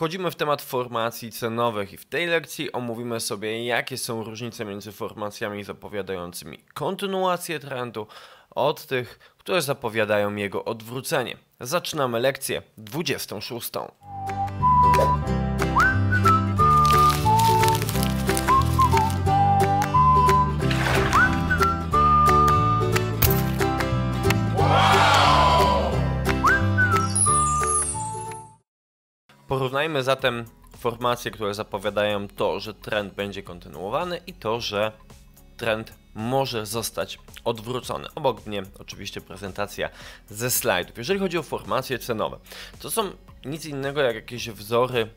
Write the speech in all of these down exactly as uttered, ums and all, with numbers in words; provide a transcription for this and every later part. Wchodzimy w temat formacji cenowych i w tej lekcji omówimy sobie, jakie są różnice między formacjami zapowiadającymi kontynuację trendu od tych, które zapowiadają jego odwrócenie. Zaczynamy lekcję dwudziestą szóstą. Porównajmy zatem formacje, które zapowiadają to, że trend będzie kontynuowany i to, że trend może zostać odwrócony. Obok mnie oczywiście prezentacja ze slajdów. Jeżeli chodzi o formacje cenowe, to są nic innego jak jakieś wzory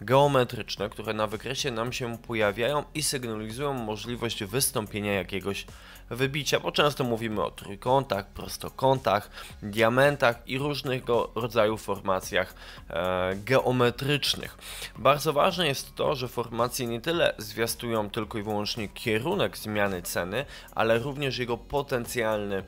geometryczne, które na wykresie nam się pojawiają i sygnalizują możliwość wystąpienia jakiegoś wybicia, bo często mówimy o trójkątach, prostokątach, diamentach i różnego rodzaju formacjach e, geometrycznych. Bardzo ważne jest to, że formacje nie tyle zwiastują tylko i wyłącznie kierunek zmiany ceny, ale również jego potencjalny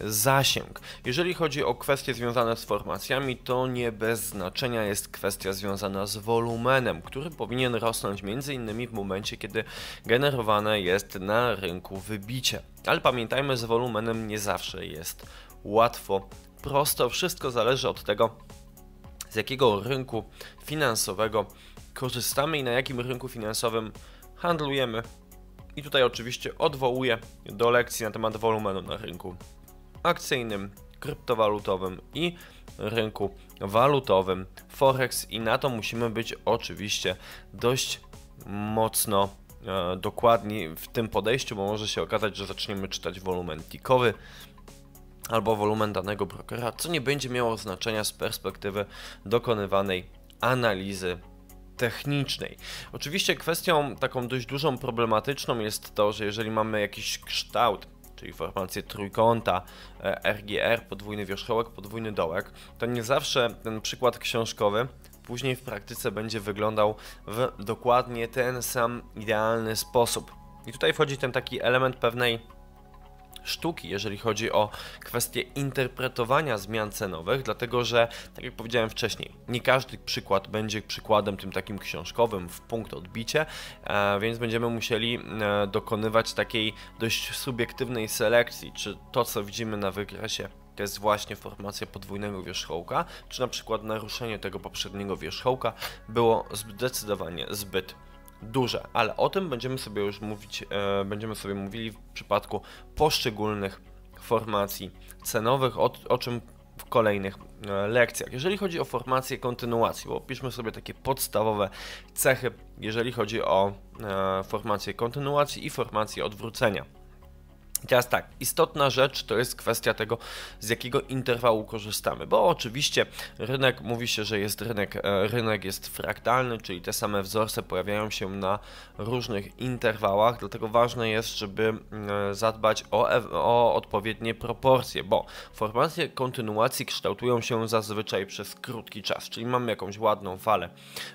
zasięg. Jeżeli chodzi o kwestie związane z formacjami, to nie bez znaczenia jest kwestia związana z wolumenem, który powinien rosnąć między innymi w momencie, kiedy generowane jest na rynku wybicie. Ale pamiętajmy, z wolumenem nie zawsze jest łatwo, prosto. Wszystko zależy od tego, z jakiego rynku finansowego korzystamy i na jakim rynku finansowym handlujemy. I tutaj oczywiście odwołuję do lekcji na temat wolumenu na rynku akcyjnym, kryptowalutowym i rynku walutowym, forex, i na to musimy być oczywiście dość mocno e, dokładni w tym podejściu, bo może się okazać, że zaczniemy czytać wolumen tickowy albo wolumen danego brokera, co nie będzie miało znaczenia z perspektywy dokonywanej analizy technicznej. Oczywiście kwestią taką dość dużą problematyczną jest to, że jeżeli mamy jakiś kształt, czyli formację trójkąta, R G R, podwójny wierzchołek, podwójny dołek, to nie zawsze ten przykład książkowy później w praktyce będzie wyglądał w dokładnie ten sam idealny sposób. I tutaj wchodzi ten taki element pewnej sztuki, jeżeli chodzi o kwestię interpretowania zmian cenowych, dlatego że, tak jak powiedziałem wcześniej, nie każdy przykład będzie przykładem tym takim książkowym w punkt odbicie, więc będziemy musieli dokonywać takiej dość subiektywnej selekcji, czy to, co widzimy na wykresie, to jest właśnie formacja podwójnego wierzchołka, czy na przykład naruszenie tego poprzedniego wierzchołka było zdecydowanie zbyt duże, ale o tym będziemy sobie już mówić, e, będziemy sobie mówili w przypadku poszczególnych formacji cenowych, o, o czym w kolejnych e, lekcjach. Jeżeli chodzi o formację kontynuacji, bo opiszmy sobie takie podstawowe cechy, jeżeli chodzi o e, formację kontynuacji i formację odwrócenia. I teraz tak, istotna rzecz to jest kwestia tego, z jakiego interwału korzystamy, bo oczywiście rynek, mówi się, że jest rynek, rynek jest fraktalny, czyli te same wzorce pojawiają się na różnych interwałach, dlatego ważne jest, żeby zadbać o, o odpowiednie proporcje, bo formacje kontynuacji kształtują się zazwyczaj przez krótki czas, czyli mamy jakąś ładną falę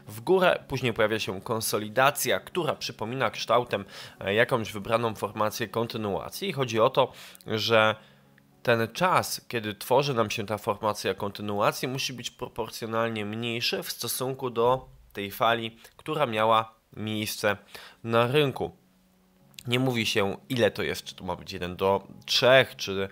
w górę, później pojawia się konsolidacja, która przypomina kształtem jakąś wybraną formację kontynuacji. Chodzi o to, że ten czas, kiedy tworzy nam się ta formacja kontynuacji, musi być proporcjonalnie mniejszy w stosunku do tej fali, która miała miejsce na rynku. Nie mówi się, ile to jest, czy to ma być jeden do trzech, czy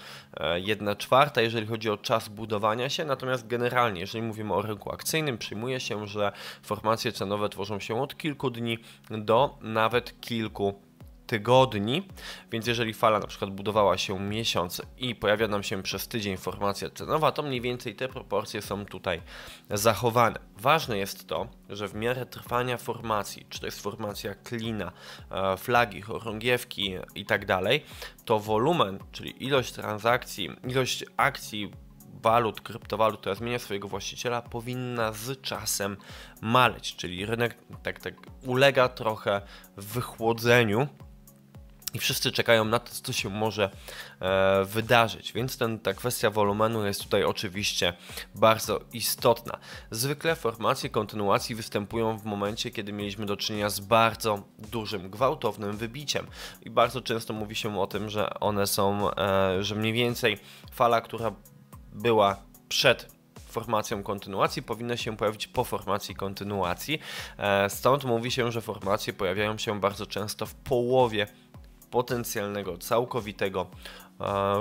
jedna czwarta, jeżeli chodzi o czas budowania się, natomiast generalnie, jeżeli mówimy o rynku akcyjnym, przyjmuje się, że formacje cenowe tworzą się od kilku dni do nawet kilku tygodni, więc jeżeli fala na przykład budowała się miesiąc i pojawia nam się przez tydzień formacja cenowa, to mniej więcej te proporcje są tutaj zachowane. Ważne jest to, że w miarę trwania formacji, czy to jest formacja klina, flagi, chorągiewki i tak dalej, to wolumen, czyli ilość transakcji, ilość akcji, walut, kryptowalut, która zmienia swojego właściciela, powinna z czasem maleć, czyli rynek tak, tak ulega trochę wychłodzeniu i wszyscy czekają na to, co się może e, wydarzyć, więc ten, ta kwestia wolumenu jest tutaj oczywiście bardzo istotna. Zwykle formacje kontynuacji występują w momencie, kiedy mieliśmy do czynienia z bardzo dużym, gwałtownym wybiciem i bardzo często mówi się o tym, że one są, e, że mniej więcej fala, która była przed formacją kontynuacji powinna się pojawić po formacji kontynuacji. Stąd mówi się, że formacje pojawiają się bardzo często w połowie potencjalnego, całkowitego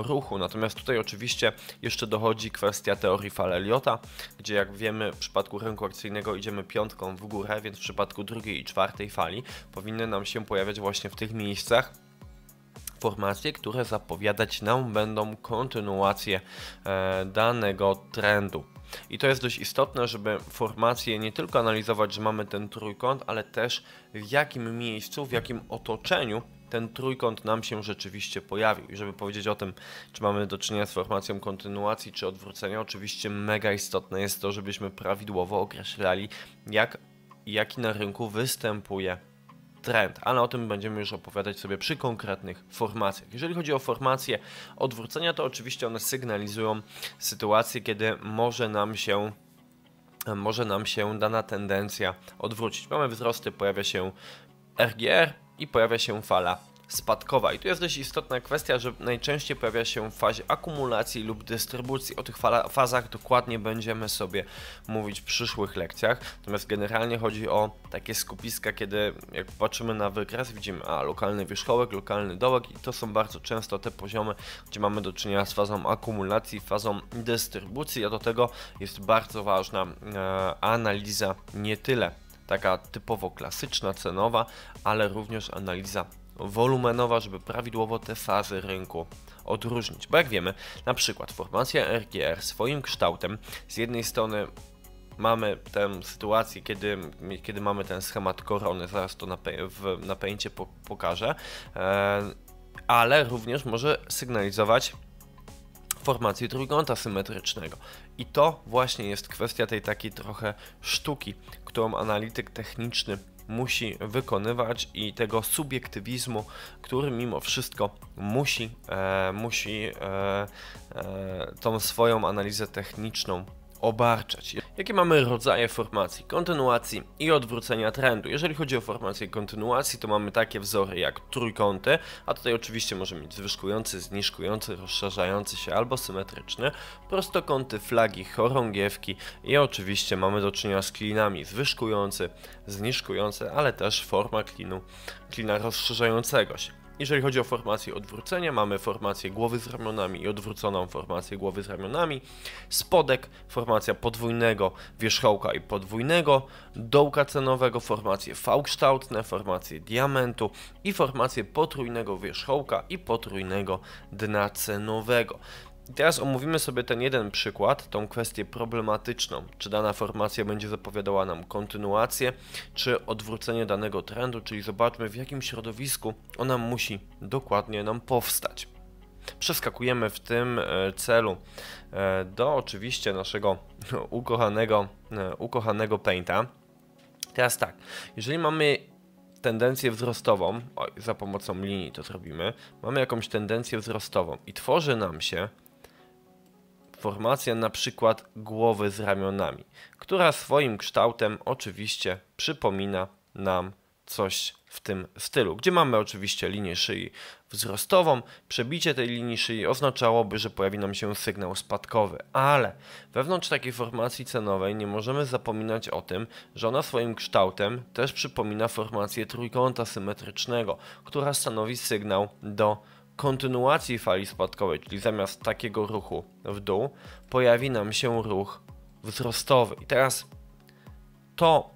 ruchu. Natomiast tutaj oczywiście jeszcze dochodzi kwestia teorii fal Elliotta, gdzie jak wiemy w przypadku rynku akcyjnego idziemy piątką w górę, więc w przypadku drugiej i czwartej fali powinny nam się pojawiać właśnie w tych miejscach formacje, które zapowiadać nam będą kontynuację danego trendu. I to jest dość istotne, żeby formacje nie tylko analizować, że mamy ten trójkąt, ale też w jakim miejscu, w jakim otoczeniu ten trójkąt nam się rzeczywiście pojawił. I żeby powiedzieć o tym, czy mamy do czynienia z formacją kontynuacji, czy odwrócenia, oczywiście mega istotne jest to, żebyśmy prawidłowo określali, jak, jaki na rynku występuje trend, ale o tym będziemy już opowiadać sobie przy konkretnych formacjach. Jeżeli chodzi o formacje odwrócenia, to oczywiście one sygnalizują sytuację, kiedy może nam się może nam się dana tendencja odwrócić. Mamy wzrosty, pojawia się R G R i pojawia się fala spadkowa. I tu jest dość istotna kwestia, że najczęściej pojawia się w fazie akumulacji lub dystrybucji. O tych fala, fazach dokładnie będziemy sobie mówić w przyszłych lekcjach. Natomiast generalnie chodzi o takie skupiska, kiedy jak patrzymy na wykres, widzimy a, lokalny wierzchołek, lokalny dołek i to są bardzo często te poziomy, gdzie mamy do czynienia z fazą akumulacji, fazą dystrybucji, a do tego jest bardzo ważna e, analiza nie tyle taka typowo klasyczna, cenowa, ale również analiza wolumenowa, żeby prawidłowo te fazy rynku odróżnić. Bo jak wiemy, na przykład formacja R G R swoim kształtem z jednej strony mamy tę sytuację, kiedy, kiedy mamy ten schemat korony, zaraz to na, w, na pęcie po, pokażę, e, ale również może sygnalizować formację trójkąta symetrycznego. I to właśnie jest kwestia tej takiej trochę sztuki, którą analityk techniczny musi wykonywać i tego subiektywizmu, który mimo wszystko musi, e, musi e, e, tą swoją analizę techniczną obarczać. Jakie mamy rodzaje formacji kontynuacji i odwrócenia trendu? Jeżeli chodzi o formację kontynuacji, to mamy takie wzory jak trójkąty, a tutaj oczywiście możemy mieć zwyżkujący, zniżkujący, rozszerzający się albo symetryczny, prostokąty, flagi, chorągiewki i oczywiście mamy do czynienia z klinami zwyżkujący, zniżkujący, ale też forma klinu, klina rozszerzającego się. Jeżeli chodzi o formację odwrócenia, mamy formację głowy z ramionami i odwróconą formację głowy z ramionami, spodek, formacja podwójnego wierzchołka i podwójnego dołka cenowego, formacje V-kształtne, formacje diamentu i formację potrójnego wierzchołka i potrójnego dna cenowego. I teraz omówimy sobie ten jeden przykład, tą kwestię problematyczną, czy dana formacja będzie zapowiadała nam kontynuację, czy odwrócenie danego trendu, czyli zobaczmy w jakim środowisku ona musi dokładnie nam powstać. Przeskakujemy w tym celu do oczywiście naszego ukochanego, ukochanego Painta. Teraz tak, jeżeli mamy tendencję wzrostową, oj, za pomocą linii to zrobimy, mamy jakąś tendencję wzrostową i tworzy nam się formacja na przykład głowy z ramionami, która swoim kształtem oczywiście przypomina nam coś w tym stylu, gdzie mamy oczywiście linię szyi wzrostową. Przebicie tej linii szyi oznaczałoby, że pojawi nam się sygnał spadkowy, ale wewnątrz takiej formacji cenowej nie możemy zapominać o tym, że ona swoim kształtem też przypomina formację trójkąta symetrycznego, która stanowi sygnał do kontynuacji fali spadkowej, czyli zamiast takiego ruchu w dół pojawi nam się ruch wzrostowy. I teraz to,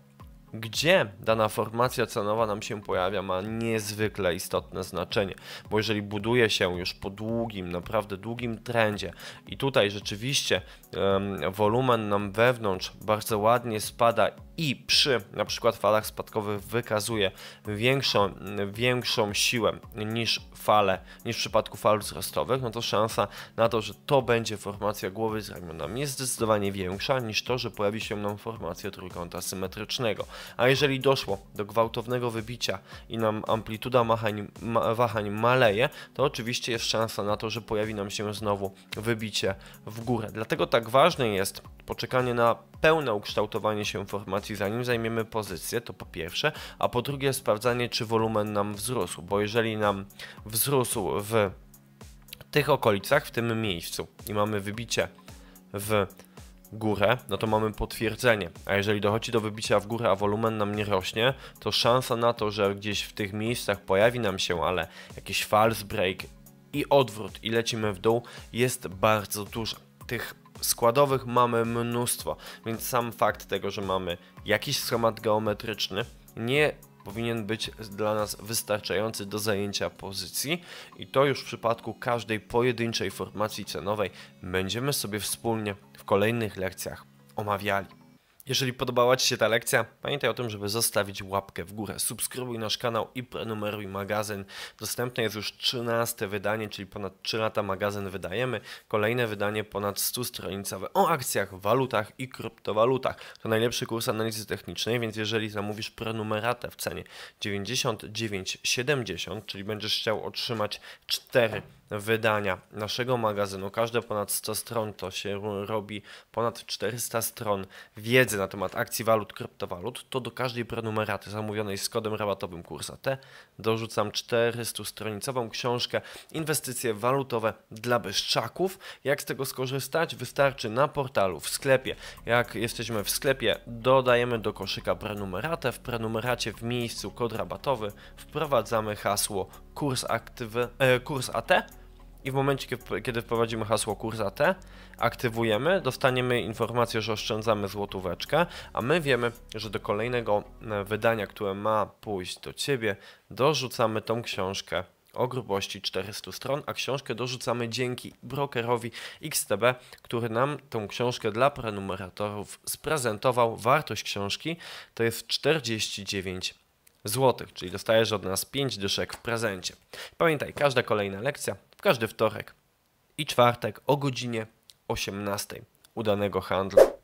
gdzie dana formacja cenowa nam się pojawia, ma niezwykle istotne znaczenie, bo jeżeli buduje się już po długim, naprawdę długim trendzie i tutaj rzeczywiście um, wolumen nam wewnątrz bardzo ładnie spada i przy na przykład falach spadkowych wykazuje większą, większą siłę niż fale, niż w przypadku fal wzrostowych, no to szansa na to, że to będzie formacja głowy z ramionami jest zdecydowanie większa niż to, że pojawi się nam formacja trójkąta symetrycznego. A jeżeli doszło do gwałtownego wybicia i nam amplituda wahań, ma, wahań maleje, to oczywiście jest szansa na to, że pojawi nam się znowu wybicie w górę. Dlatego tak ważne jest poczekanie na pełne ukształtowanie się formacji, zanim zajmiemy pozycję, to po pierwsze, a po drugie sprawdzanie, czy wolumen nam wzrósł, bo jeżeli nam wzrósł w tych okolicach, w tym miejscu i mamy wybicie w górę, no to mamy potwierdzenie, a jeżeli dochodzi do wybicia w górę, a wolumen nam nie rośnie, to szansa na to, że gdzieś w tych miejscach pojawi nam się, ale jakiś false break i odwrót i lecimy w dół jest bardzo duża. Tych składowych mamy mnóstwo, więc sam fakt tego, że mamy jakiś schemat geometryczny, nie powinien być dla nas wystarczający do zajęcia pozycji i to już w przypadku każdej pojedynczej formacji cenowej będziemy sobie wspólnie w kolejnych lekcjach omawiali. Jeżeli podobała Ci się ta lekcja, pamiętaj o tym, żeby zostawić łapkę w górę, subskrybuj nasz kanał i prenumeruj magazyn. Dostępne jest już trzynaste wydanie, czyli ponad trzy lata magazyn wydajemy. Kolejne wydanie ponad stustronicowe o akcjach, walutach i kryptowalutach. To najlepszy kurs analizy technicznej, więc jeżeli zamówisz prenumeratę w cenie dziewięćdziesiąt dziewięć siedemdziesiąt, czyli będziesz chciał otrzymać cztery wydania naszego magazynu, każde ponad sto stron, to się robi ponad czterysta stron wiedzy na temat akcji, walut, kryptowalut, to do każdej prenumeraty zamówionej z kodem rabatowym Kurs A T dorzucam czterystutronicową książkę Inwestycje walutowe dla bezczaków. Jak z tego skorzystać? Wystarczy na portalu, w sklepie. Jak jesteśmy w sklepie, dodajemy do koszyka prenumeratę, w prenumeracie w miejscu kod rabatowy wprowadzamy hasło Kurs, aktywy, e, kurs A T. I w momencie, kiedy wprowadzimy hasło Kurs A T, aktywujemy, dostaniemy informację, że oszczędzamy złotóweczkę, a my wiemy, że do kolejnego wydania, które ma pójść do Ciebie, dorzucamy tą książkę o grubości czterystu stron, a książkę dorzucamy dzięki brokerowi X T B, który nam tą książkę dla prenumeratorów sprezentował. Wartość książki to jest czterdzieści dziewięć złotych, czyli dostajesz od nas pięć dyszek w prezencie. Pamiętaj, każda kolejna lekcja w każdy wtorek i czwartek o godzinie osiemnastej. Udanego handlu.